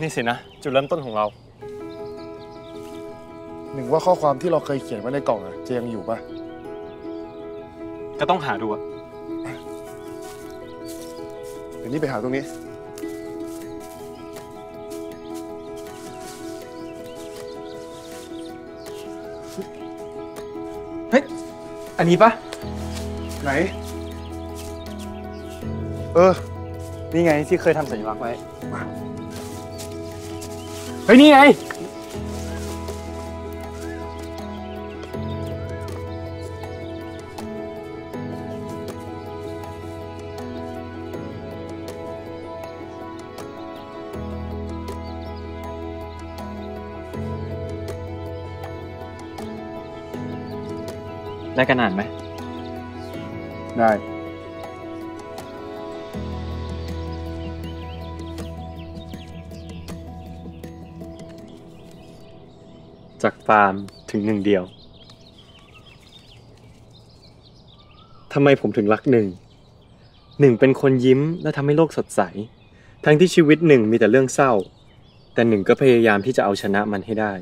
นี่สินะจุดเริ่มต้นของเราหนึ่งว่าข้อความที่เราเคยเขียนไว้ในกล่องอะจะยังอยู่ปะก็ต้องหาดูอะเดี๋ยวนี้ไปหาตรงนี้เฮ้ยอันนี้ปะไหนนี่ไงที่เคยทำสัญลักษณ์ไว้เฮ้ยนี่ไงได้กันอ่านไหมได้จากฟาร์มถึงหนึ่งเดียวทำไมผมถึงรักหนึ่งเป็นคนยิ้มและทำให้โลกสดใสทั้งที่ชีวิตหนึ่งมีแต่เรื่องเศร้าแต่หนึ่งก็พยายามที่จะเอาชนะมันให้ได้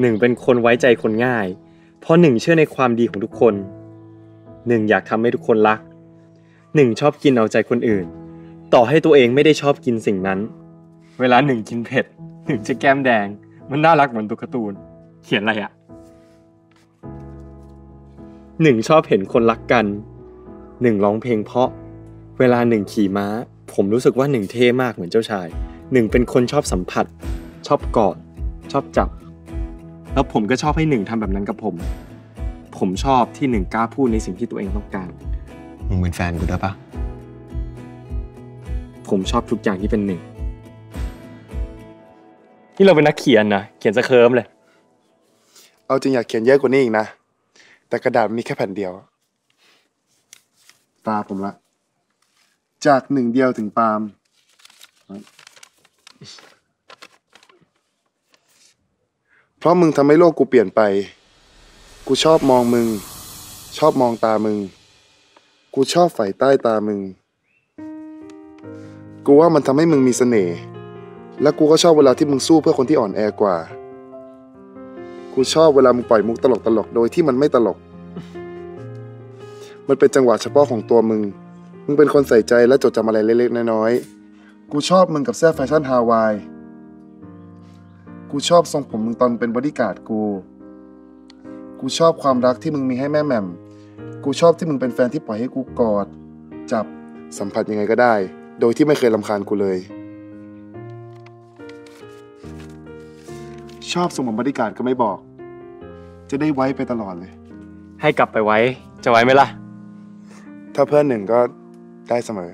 หนึ่งเป็นคนไว้ใจคนง่ายเพราะหนึ่งเชื่อในความดีของทุกคนหนึ่งอยากทำให้ทุกคนรักหนึ่งชอบกินเอาใจคนอื่นต่อให้ตัวเองไม่ได้ชอบกินสิ่งนั้นเวลาหนึ่งกินเผ็ดหนึ่งจะแก้มแดงมันน่ารักเหมือนตุ๊กตาตูนเขียนอะไรอะหนึ่งชอบเห็นคนรักกันหนึ่งร้องเพลงเพราะเวลาหนึ่งขี่ม้าผมรู้สึกว่าหนึ่งเท่มากเหมือนเจ้าชายหนึ่งเป็นคนชอบสัมผัสชอบกอดชอบจับแล้วผมก็ชอบให้หนึ่งทำแบบนั้นกับผมชอบที่หนึ่งกล้าพูดในสิ่งที่ตัวเองต้องการมึงเป็นแฟนกูได้ปะผมชอบทุกอย่างที่เป็นหนึ่งนี่เราเป็นนักเขียนนะเขียนสะเคิร์มเลยเอาจริงอยากเขียนเยอะกว่านี้อีกนะแต่กระดาษมีแค่แผ่นเดียวตาผมละจากหนึ่งเดียวถึงปาล์มเพราะมึงทำให้โลกกูเปลี่ยนไปกูชอบมองมึงชอบมองตามึงกูชอบใฝ่ใต้ตามึงกูว่ามันทำให้มึงมีเสน่ห์และกูก็ชอบเวลาที่มึงสู้เพื่อคนที่อ่อนแอกว่ากูชอบเวลามึงปล่อยมุกตลกๆโดยที่มันไม่ตลกมันเป็นจังหวะเฉพาะของตัวมึงเป็นคนใส่ใจและจดจำอะไรเล็กๆน้อยๆกูชอบมึงกับเสื้อแฟชั่นฮาวายกูชอบทรงผมมึงตอนเป็นบอดี้การ์ดกูชอบความรักที่มึงมีให้แม่แหม่มกูชอบที่มึงเป็นแฟนที่ปล่อยให้กูกอดจับสัมผัสยังไงก็ได้โดยที่ไม่เคยรำคาญกูเลยชอบทรงผมบอดี้การ์ดก็ไม่บอกจะได้ไว้ไปตลอดเลยให้กลับไปไว้จะไว้ไหมล่ะถ้าเพื่อนหนึ่งก็ได้เสมอ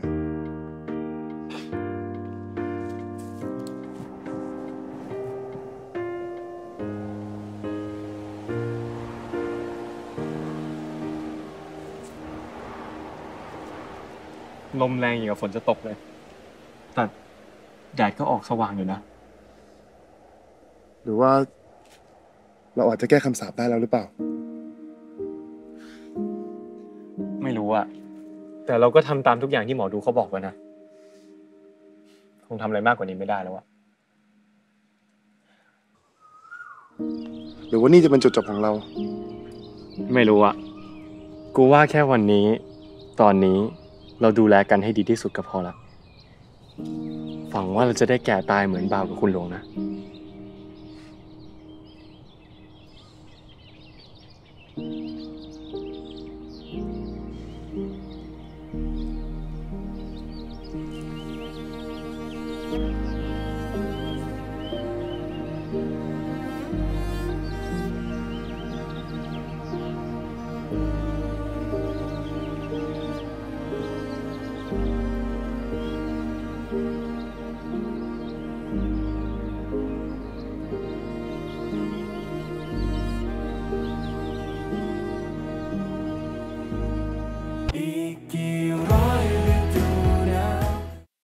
ลมแรงอย่างกับฝนจะตกเลยแต่แดดก็ออกสว่างอยู่นะหรือว่าเราอาจจะแก้คำสาปได้แล้วหรือเปล่าไม่รู้อะแต่เราก็ทำตามทุกอย่างที่หมอดูเขาบอกแล้วนะคงทำอะไรมากกว่านี้ไม่ได้แล้วอะหรือว่านี่จะเป็นจุดจบของเราไม่รู้อะกูว่าแค่วันนี้ตอนนี้เราดูแลกันให้ดีที่สุดก็พอละหวังว่าเราจะได้แก่ตายเหมือนบ่าวกับคุณหลวงนะ